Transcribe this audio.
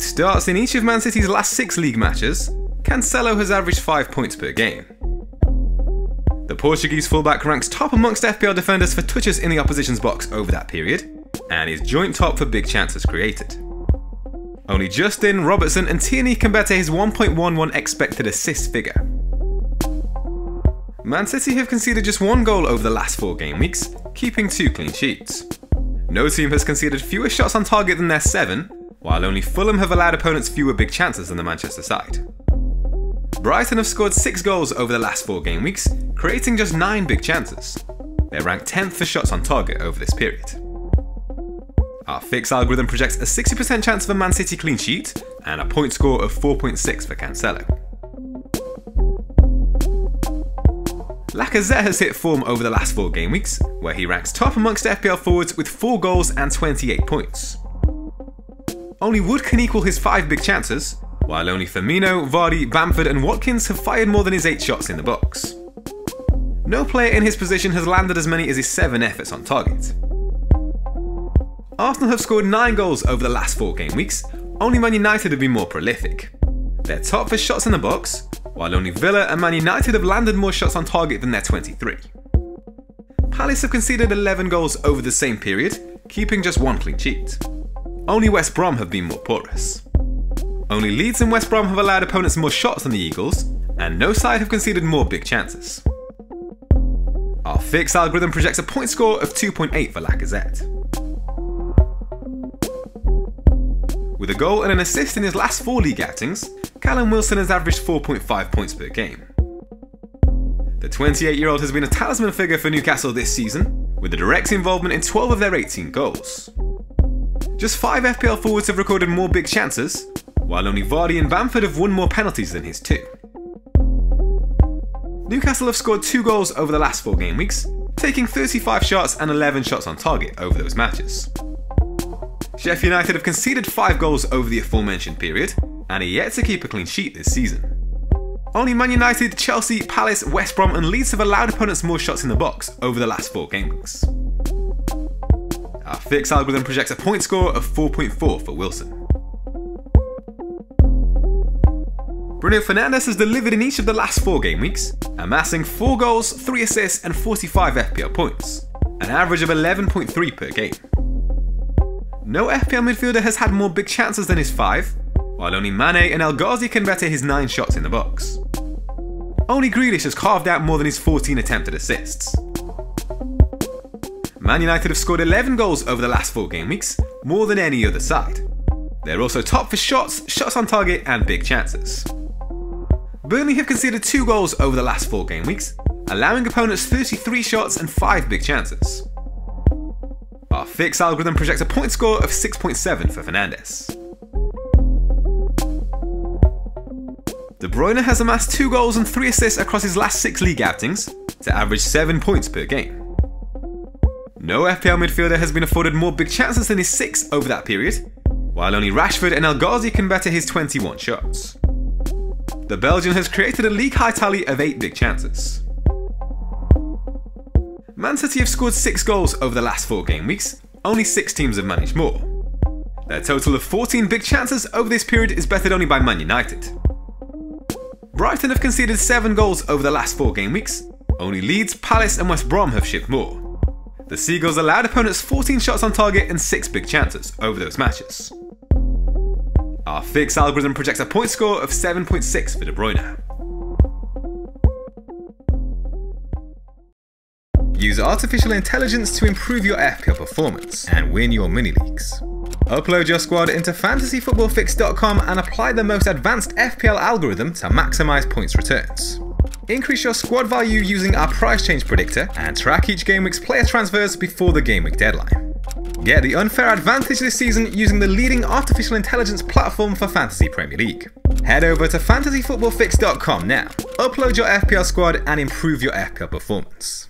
With starts in each of Man City's last 6 league matches, Cancelo has averaged 5 points per game. The Portuguese fullback ranks top amongst FPL defenders for touches in the opposition's box over that period, and is joint top for big chances created. Only Justin, Robertson and Tierney can better his 1.11 expected assist figure. Man City have conceded just 1 goal over the last 4 game weeks, keeping 2 clean sheets. No team has conceded fewer shots on target than their 7, while only Fulham have allowed opponents fewer big chances than the Manchester side. Brighton have scored 6 goals over the last 4 game weeks, creating just 9 big chances. They're ranked 10th for shots on target over this period. Our fix algorithm projects a 60% chance of a Man City clean sheet and a point score of 4.6 for Cancelo. Lacazette has hit form over the last 4 game weeks, where he ranks top amongst FPL forwards with 4 goals and 28 points. Only Wood can equal his 5 big chances, while only Firmino, Vardy, Bamford and Watkins have fired more than his 8 shots in the box. No player in his position has landed as many as his 7 efforts on target. Arsenal have scored 9 goals over the last 4 game weeks, only Man United have been more prolific. They're top for shots in the box, while only Villa and Man United have landed more shots on target than their 23. Palace have conceded 11 goals over the same period, keeping just 1 clean sheet. Only West Brom have been more porous. Only Leeds and West Brom have allowed opponents more shots than the Eagles, and no side have conceded more big chances. Our fix algorithm projects a point score of 2.8 for Lacazette. With a goal and an assist in his last 4 league outings, Callum Wilson has averaged 4.5 points per game. The 28-year-old has been a talisman figure for Newcastle this season, with a direct involvement in 12 of their 18 goals. Just 5 FPL forwards have recorded more big chances, while only Vardy and Bamford have won more penalties than his 2. Newcastle have scored 2 goals over the last 4 game weeks, taking 35 shots and 11 shots on target over those matches. Sheffield United have conceded 5 goals over the aforementioned period, and are yet to keep a clean sheet this season. Only Man United, Chelsea, Palace, West Brom and Leeds have allowed opponents more shots in the box over the last 4 game weeks. Our fix algorithm projects a point score of 4.4 for Wilson. Bruno Fernandes has delivered in each of the last 4 game weeks, amassing 4 goals, 3 assists and 45 FPL points, an average of 11.3 per game. No FPL midfielder has had more big chances than his 5, while only Mane and El Ghazi can better his 9 shots in the box. Only Grealish has carved out more than his 14 attempted assists. Man United have scored 11 goals over the last 4 game weeks, more than any other side. They're also top for shots, shots on target and big chances. Burnley have conceded 2 goals over the last 4 game weeks, allowing opponents 33 shots and 5 big chances. Our fix algorithm projects a point score of 6.7 for Fernandes. De Bruyne has amassed 2 goals and 3 assists across his last 6 league outings, to average 7 points per game. No FPL midfielder has been afforded more big chances than his 6 over that period, while only Rashford and El Ghazi can better his 21 shots. The Belgian has created a league-high tally of 8 big chances. Man City have scored 6 goals over the last 4 game weeks, only 6 teams have managed more. Their total of 14 big chances over this period is bettered only by Man United. Brighton have conceded 7 goals over the last 4 game weeks, only Leeds, Palace and West Brom have shipped more. The Seagulls allowed opponents 14 shots on target and 6 big chances over those matches. Our fix algorithm projects a point score of 7.6 for De Bruyne. Use artificial intelligence to improve your FPL performance and win your mini leagues. Upload your squad into FantasyFootballFix.com and apply the most advanced FPL algorithm to maximize points returns. Increase your squad value using our price change predictor and track each game week's player transfers before the game week deadline. Get the unfair advantage this season using the leading artificial intelligence platform for Fantasy Premier League. Head over to FantasyFootballFix.com now, upload your FPL squad and improve your FPL performance.